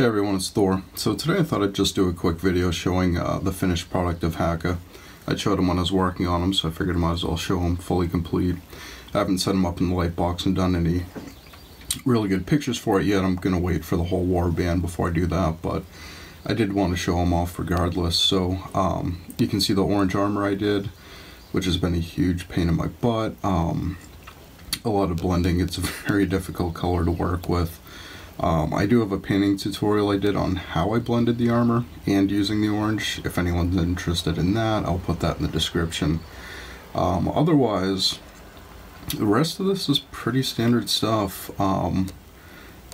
Hey everyone, it's Thor. So today I thought I'd just do a quick video showing the finished product of Hakka. I showed him when I was working on him, so I figured I might as well show him fully complete. I haven't set him up in the light box and done any really good pictures for it yet. I'm going to wait for the whole war band before I do that, but I did want to show him off regardless. So you can see the orange armor I did, which has been a huge pain in my butt. A lot of blending. It's a very difficult color to work with. I do have a painting tutorial I did on how I blended the armor and using the orange. If anyone's interested in that, I'll put that in the description. Otherwise, the rest of this is pretty standard stuff.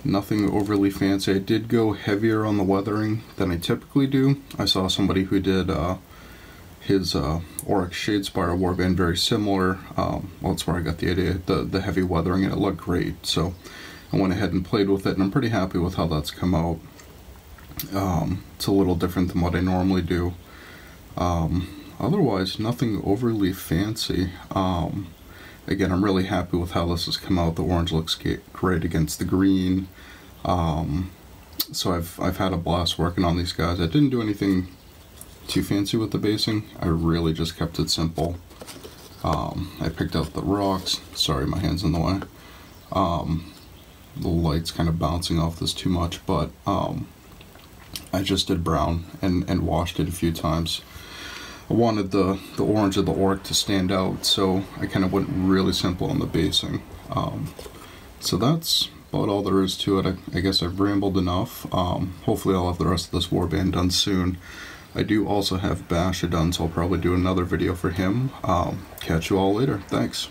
Nothing overly fancy. I did go heavier on the weathering than I typically do. I saw somebody who did his Orruks Shadespire warband very similar. Well, that's where I got the idea, the heavy weathering, and it looked great. So I went ahead and played with it, and I'm pretty happy with how that's come out. It's a little different than what I normally do. Otherwise, nothing overly fancy. Again, I'm really happy with how this has come out. The orange looks great against the green. So I've had a blast working on these guys. I didn't do anything too fancy with the basing. I really just kept it simple. I picked out the rocks. Sorry, my hand's in the way. The light's kind of bouncing off this too much, but I just did brown and washed it a few times. I wanted the orange of the orc to stand out, so I kind of went really simple on the basing. So that's about all there is to it. I guess I've rambled enough. Hopefully I'll have the rest of this warband done soon. I do also have Basha done, so I'll probably do another video for him. Catch you all later. Thanks.